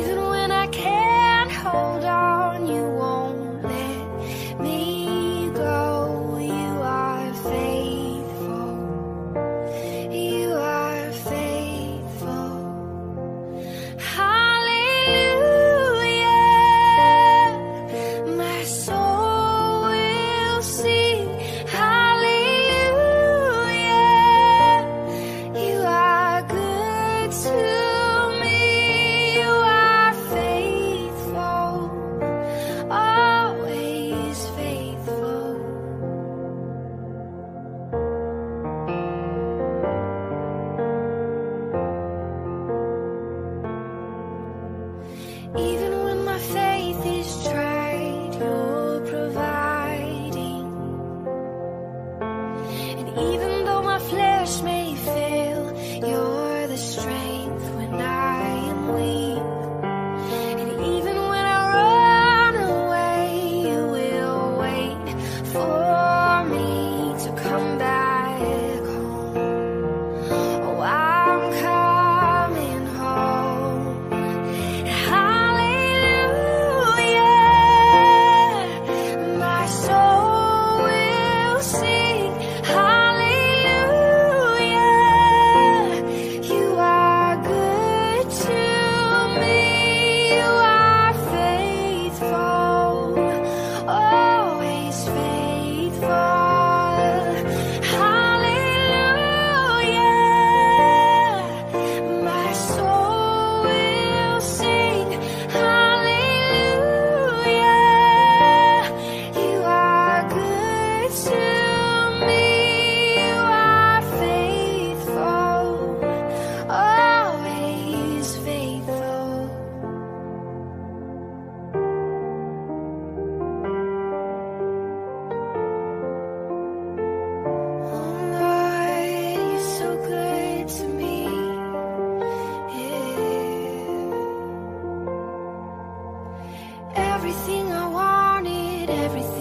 even when I can't hold on, you won't let me go. You are faithful, you are faithful. Hallelujah, my soul will sing. Hallelujah, you are good to me. Even when my faith is tried, you're providing. And even though my flesh may fail, you're the strength when I am weak. And even when I run away, you will wait for me to come back home. Oh, I'm coming home. Everything I wanted, everything